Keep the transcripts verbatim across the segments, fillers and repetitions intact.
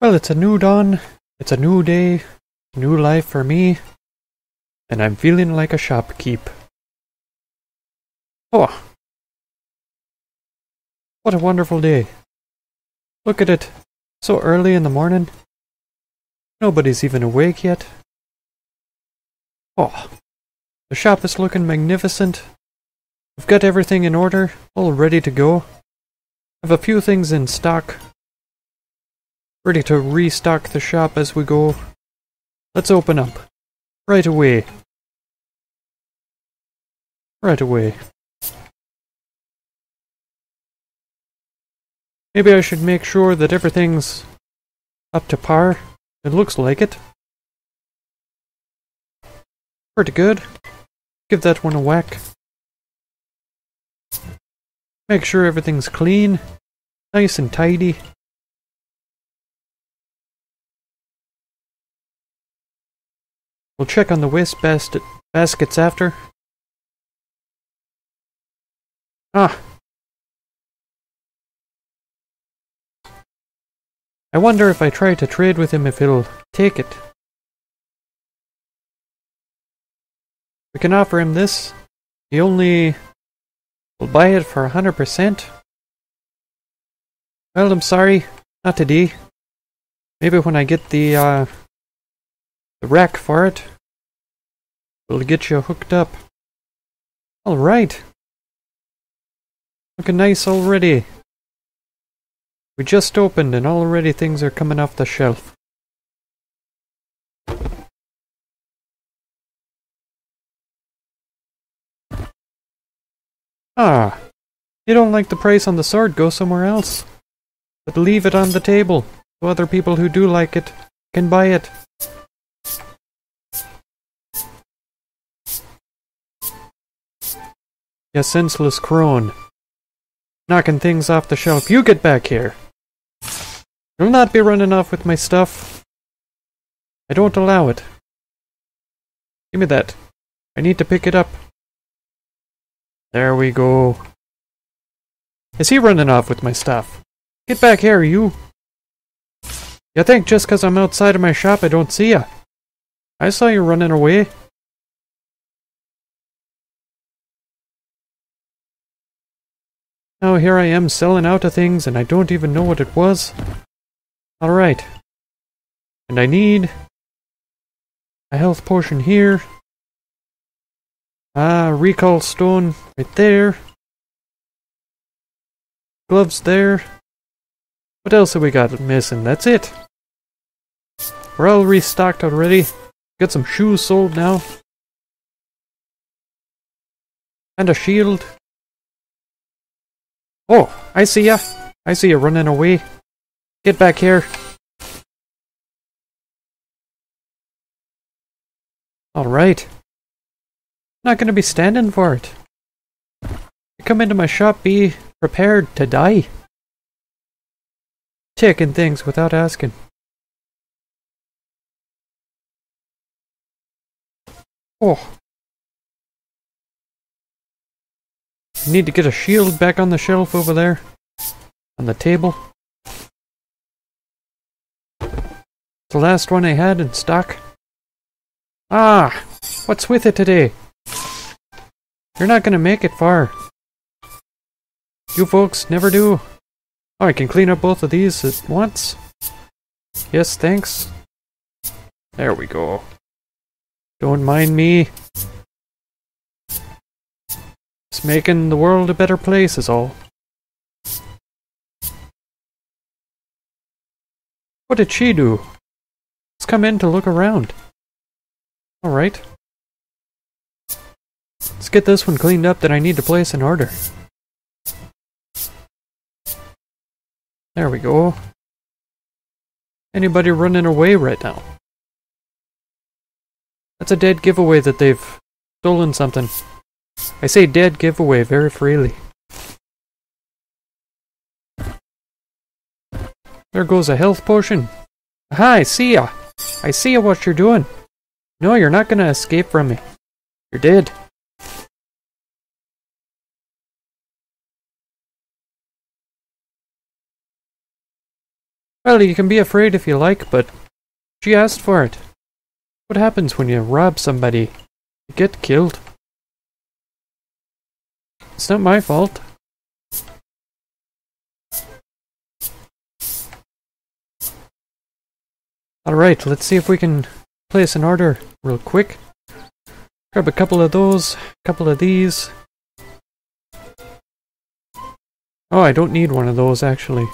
Well, it's a new dawn, it's a new day, new life for me, and I'm feeling like a shopkeep. Oh! What a wonderful day. Look at it, so early in the morning. Nobody's even awake yet. Oh, the shop is looking magnificent. I've got everything in order, all ready to go. I've a few things in stock. Ready to restock the shop as we go. Let's open up. Right away. Right away. Maybe I should make sure that everything's up to par. It looks like it. Pretty good. Give that one a whack. Make sure everything's clean. Nice and tidy. We'll check on the waste bas- baskets after. Ah! I wonder if I try to trade with him if he'll take it. We can offer him this. He only will buy it for one hundred percent. Well, I'm sorry. Not today. Maybe when I get the, uh... the rack for it will get you hooked up. Alright. Looking nice already. We just opened and already things are coming off the shelf. Ah. You don't like the price on the sword, go somewhere else. But leave it on the table so other people who do like it can buy it. You senseless crone. Knocking things off the shelf. You get back here. You'll not be running off with my stuff. I don't allow it. Give me that. I need to pick it up. There we go. Is he running off with my stuff? Get back here, you. You think just because I'm outside of my shop I don't see ya? I saw you running away. Now here I am selling out of things and I don't even know what it was. Alright. And I need a health potion here. Ah, recall stone right there. Gloves there. What else have we got missing? That's it. We're all restocked already. Got some shoes sold now. And a shield. Oh, I see ya. I see ya running away. Get back here. Alright. Not gonna be standing for it. You come into my shop, be prepared to die. Taking things without asking. Oh. Need to get a shield back on the shelf over there, on the table. It's the last one I had in stock. Ah, what's with it today? You're not gonna make it far. You folks never do. Oh, I can clean up both of these at once. Yes, thanks. There we go. Don't mind me. Making the world a better place is all. What did she do? Let's come in to look around. Alright. Let's get this one cleaned up that I need to place in order. There we go. Anybody running away right now? That's a dead giveaway that they've stolen something. I say dead giveaway very freely. There goes a health potion. Aha, I see ya! I see ya what you're doing! No, you're not gonna escape from me. You're dead. Well, you can be afraid if you like, but she asked for it. What happens when you rob somebody? You get killed. It's not my fault. Alright, let's see if we can place an order real quick. Grab a couple of those, a couple of these. Oh, I don't need one of those, actually.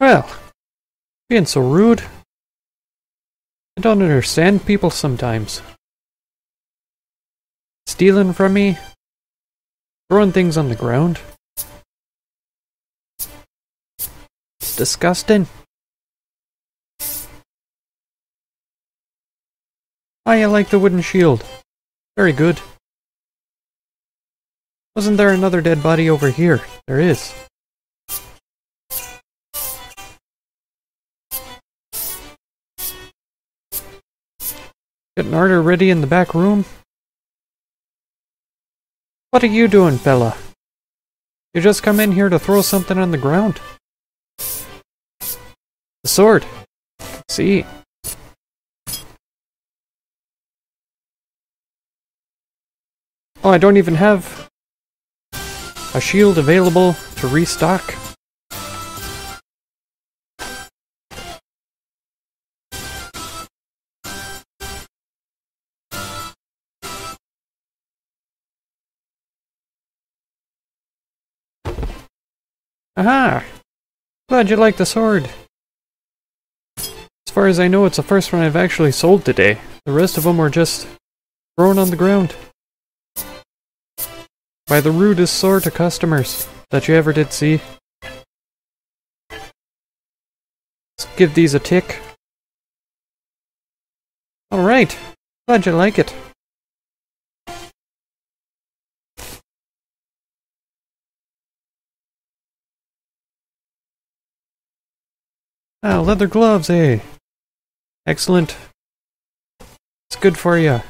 Well, being so rude. I don't understand people sometimes. Stealing from me. Throwing things on the ground. It's disgusting. Ah, I like the wooden shield. Very good. Wasn't there another dead body over here? There is. Get an order ready in the back room. What are you doing, fella? You just come in here to throw something on the ground? The sword. See? Oh, I don't even have a shield available to restock. Aha! Glad you like the sword. As far as I know, it's the first one I've actually sold today. The rest of them were just thrown on the ground. By the rudest sword to customers that you ever did see. Let's give these a tick. Alright, glad you like it. Ah, leather gloves, eh? Excellent. It's good for you.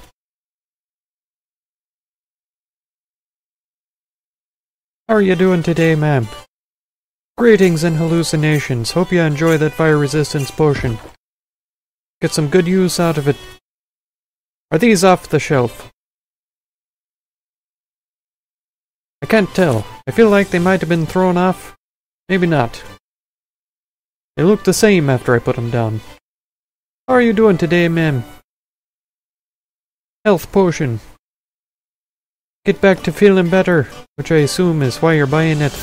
How are you doing today, ma'am? Greetings and hallucinations. Hope you enjoy that fire resistance potion. Get some good use out of it. Are these off the shelf? I can't tell. I feel like they might have been thrown off. Maybe not. They look the same after I put them down. How are you doing today, ma'am? Health potion. Get back to feeling better, which I assume is why you're buying it.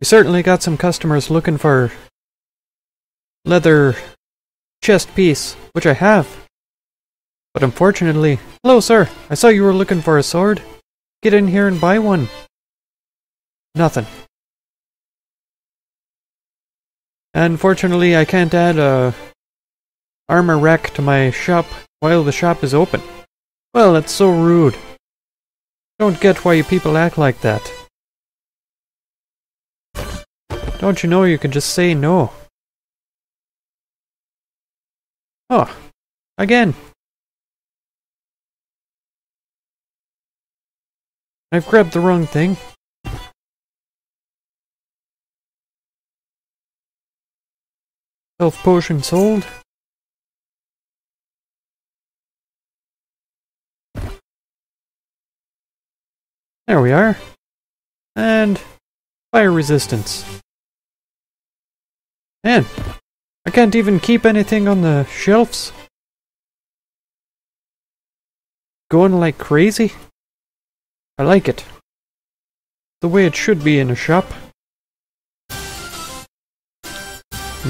We certainly got some customers looking for leather chest piece, which I have. But unfortunately... Hello, sir! I saw you were looking for a sword. Get in here and buy one. Nothing. Unfortunately, I can't add a armor rack to my shop while the shop is open. Well, that's so rude. Don't get why you people act like that. Don't you know you can just say no? Oh, again. I've grabbed the wrong thing. Health potion sold. There we are. And fire resistance. Man. I can't even keep anything on the shelves. Going like crazy. I like it. The way it should be in a shop. Am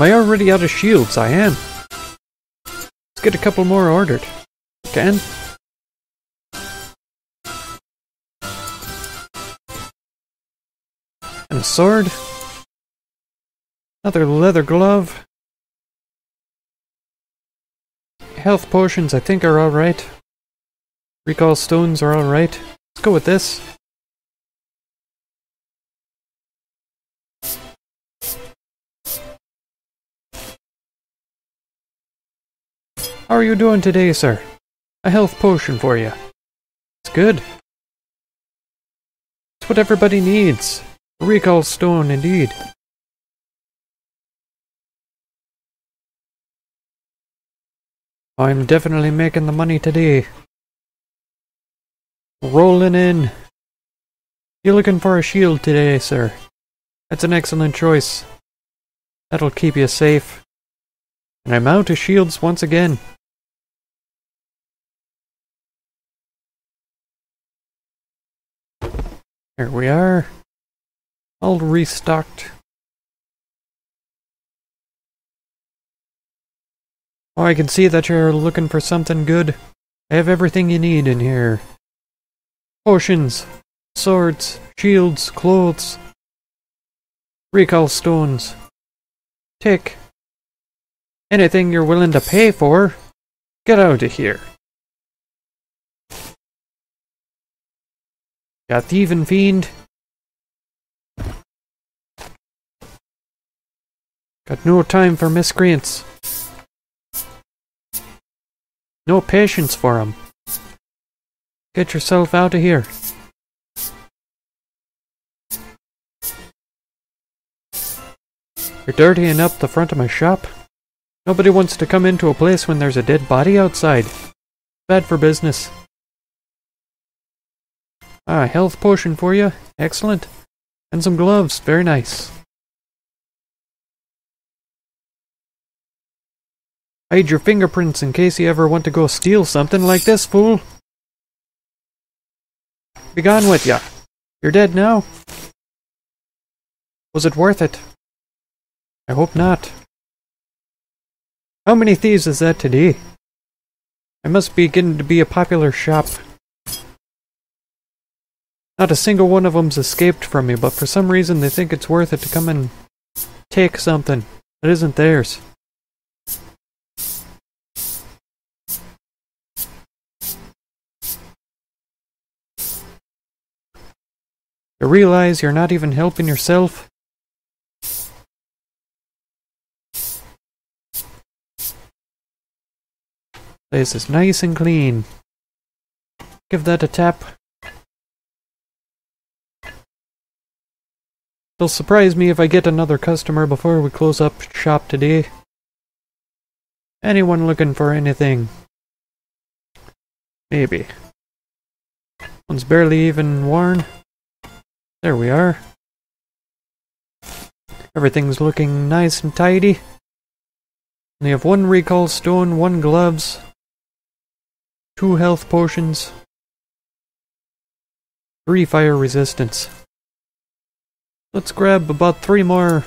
I already out of shields? I am. Let's get a couple more ordered. Can. And a sword. Another leather glove. health potions I think are alright. Recall stones are alright. Let's go with this. How are you doing today, sir? A health potion for you. It's good. It's what everybody needs. A recall stone, indeed. I'm definitely making the money today. Rolling in. You're looking for a shield today, sir. That's an excellent choice. That'll keep you safe. And I'm out of shields once again. Here we are. All restocked. Oh, I can see that you're looking for something good. I have everything you need in here. Potions, swords, shields, clothes, recall stones. Take anything you're willing to pay for. Get out of here. Ya thieving fiend. Got no time for miscreants. No patience for them. Get yourself out of here. You're dirtying up the front of my shop. Nobody wants to come into a place when there's a dead body outside. Bad for business. Ah, health potion for you. Excellent. And some gloves. Very nice. Hide your fingerprints in case you ever want to go steal something like this, fool. Be gone with ya. You're dead now. Was it worth it? I hope not. How many thieves is that today? I must be getting to be a popular shop. Not a single one of them's escaped from me, but for some reason they think it's worth it to come and take something that isn't theirs. You realize you're not even helping yourself? Place is nice and clean. Give that a tap. It'll surprise me if I get another customer before we close up shop today. Anyone looking for anything? Maybe. One's barely even worn. There we are. Everything's looking nice and tidy. We have one recall stone, one gloves, two health potions, three fire resistance. Let's grab about three more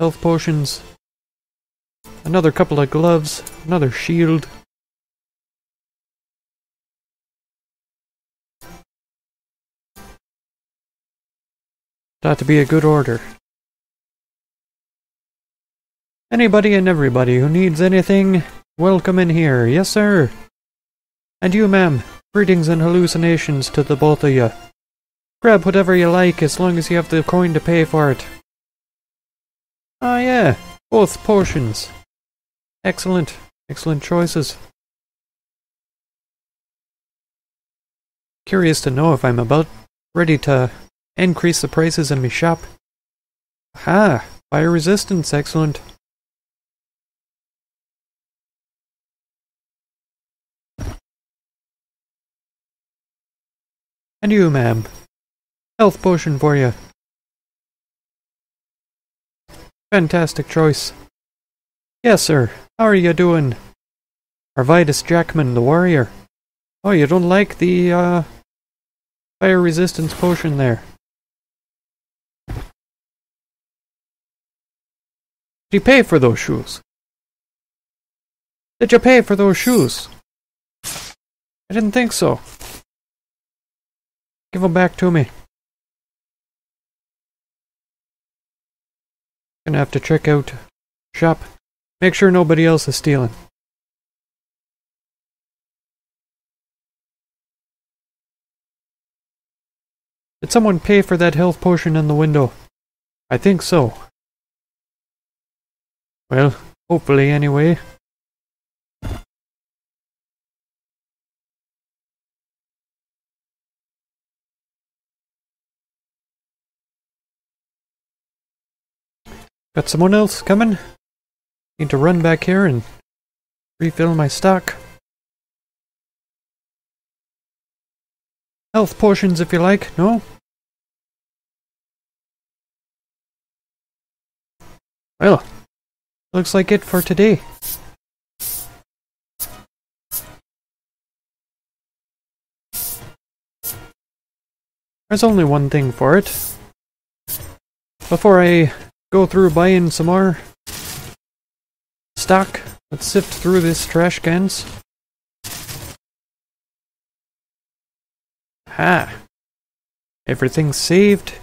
health potions, another couple of gloves, another shield. Ought to be a good order. Anybody and everybody who needs anything, welcome in here. Yes, sir. And you, ma'am, greetings and hallucinations to the both of you. Grab whatever you like as long as you have the coin to pay for it. Ah, yeah, both potions. Excellent, excellent choices. Curious to know if I'm about ready to increase the prices in my shop. Aha! Fire resistance, excellent. And you, ma'am. Health potion for you. Fantastic choice. Yes, sir. How are you doing? Arvidus Jackman, the warrior. Oh, you don't like the, uh... fire resistance potion there. Did you pay for those shoes? Did you pay for those shoes? I didn't think so. Give them back to me. Gonna have to check out shop. Make sure nobody else is stealing. Did someone pay for that health potion in the window? I think so. Well, hopefully anyway. Got someone else coming? Need to run back here and refill my stock. Health potions if you like, no? Well, looks like it for today. There's only one thing for it. Before I go through buying some more stock, let's sift through these trash cans. Ha! Everything's saved.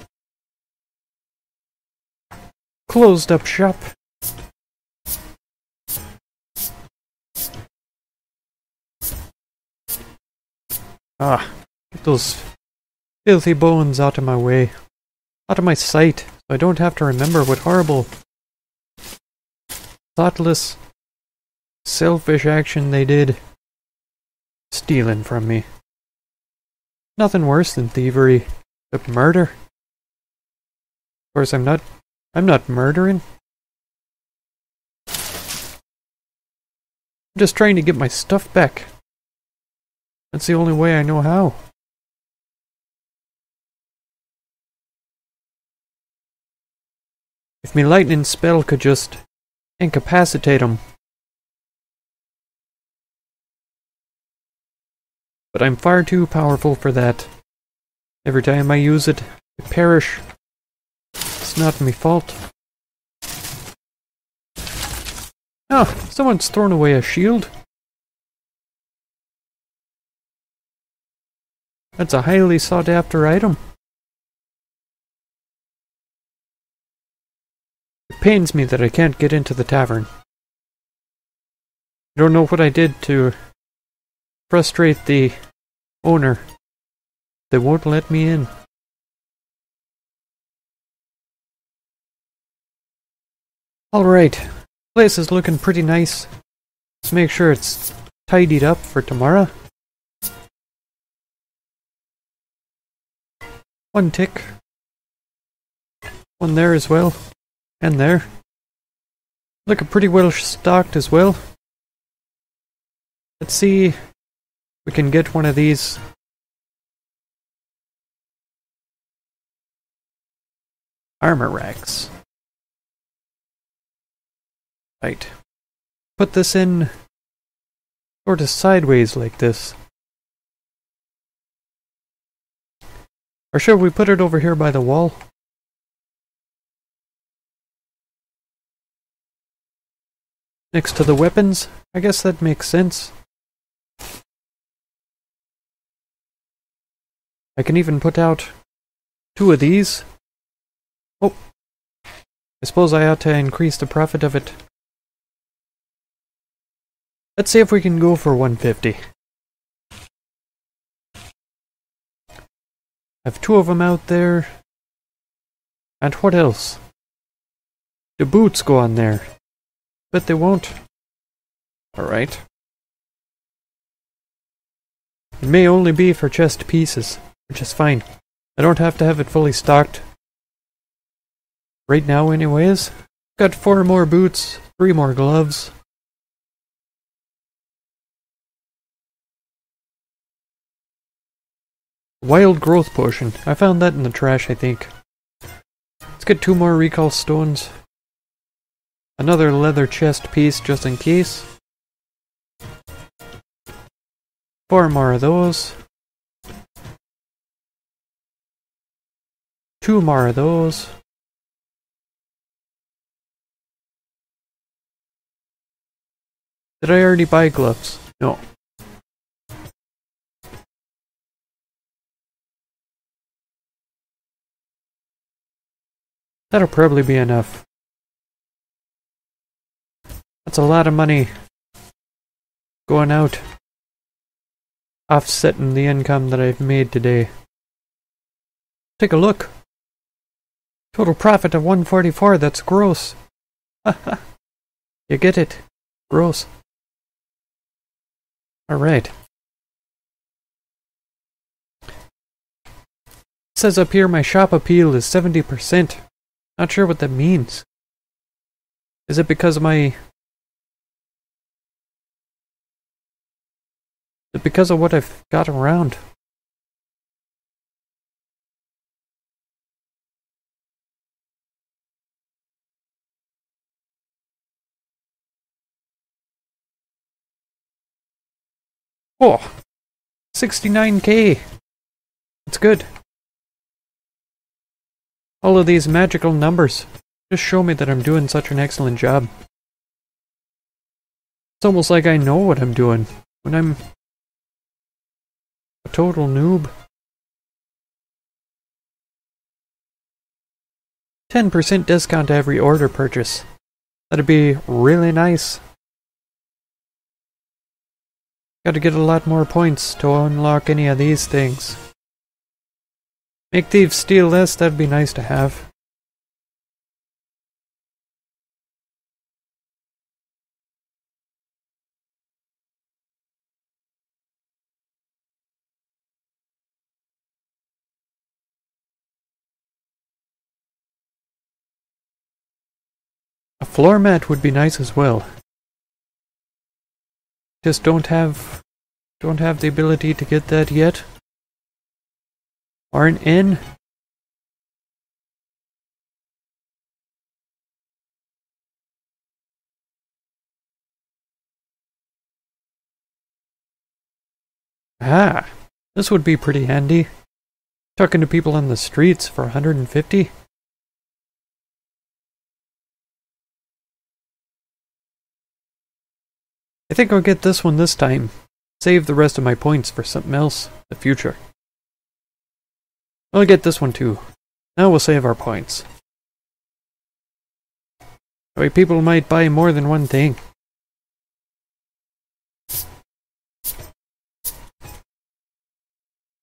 Closed up shop. Ah, get those filthy bones out of my way. Out of my sight. So I don't have to remember what horrible, thoughtless, selfish action they did, stealing from me. Nothing worse than thievery, but murder. Of course, I'm not. I'm not murdering. I'm just trying to get my stuff back. That's the only way I know how. If me lightning spell could just incapacitate him. But I'm far too powerful for that. Every time I use it, I perish. It's not me fault. Ah, someone's thrown away a shield. That's a highly sought after item. Pains me that I can't get into the tavern. I don't know what I did to frustrate the owner. They won't let me in. Alright, place is looking pretty nice. Let's make sure it's tidied up for tomorrow. One tick. One there as well. And there. Looking pretty well stocked as well. Let's see if we can get one of these. Armor racks. Right. Put this in sort of sideways like this. Or should we put it over here by the wall? Next to the weapons, I guess that makes sense. I can even put out two of these. Oh, I suppose I ought to increase the profit of it. Let's see if we can go for one fifty. Have two of them out there. And what else? The boots go on there. But they won't. Alright. It may only be for chest pieces, which is fine. I don't have to have it fully stocked. Right now anyways. Got four more boots, three more gloves. Wild growth potion. I found that in the trash, I think. Let's get two more recall stones. Another leather chest piece just in case. Four more of those. Two more of those. Did I already buy gloves? No. That'll probably be enough. That's a lot of money going out, offsetting the income that I've made today. Take a look. Total profit of one forty-four. That's gross. You get it. Gross. All right. It says up here my shop appeal is seventy percent. Not sure what that means. Is it because my... Is it because of what I've got around? Oh, sixty-nine K. That's good. All of these magical numbers just show me that I'm doing such an excellent job. It's almost like I know what I'm doing when I'm a total noob. ten percent discount to every order purchase. That'd be really nice. Gotta get a lot more points to unlock any of these things. Make thieves steal this, that'd be nice to have. A floor mat would be nice as well. Just don't have, don't have the ability to get that yet. Aren't in. Ah, this would be pretty handy. Talking to people on the streets for one hundred fifty. I think I'll get this one this time. Save the rest of my points for something else in the future. I'll get this one too. Now we'll save our points. That way people might buy more than one thing.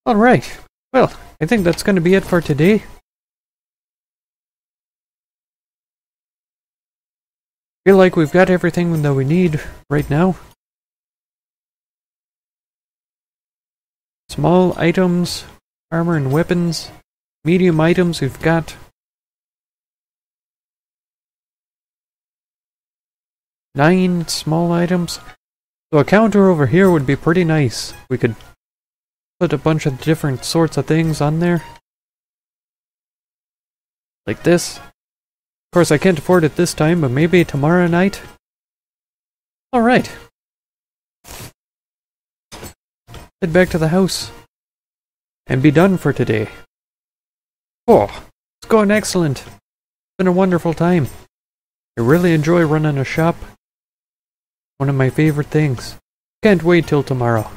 Alright. Well, I think that's going to be it for today. I feel like we've got everything that we need right now. Small items, armor and weapons, medium items we've got. Nine small items. So a counter over here would be pretty nice. We could put a bunch of different sorts of things on there. Like this. Of course, I can't afford it this time, but maybe tomorrow night? Alright. Head back to the house. And be done for today. Oh, it's going excellent. It's been a wonderful time. I really enjoy running a shop. One of my favorite things. Can't wait till tomorrow.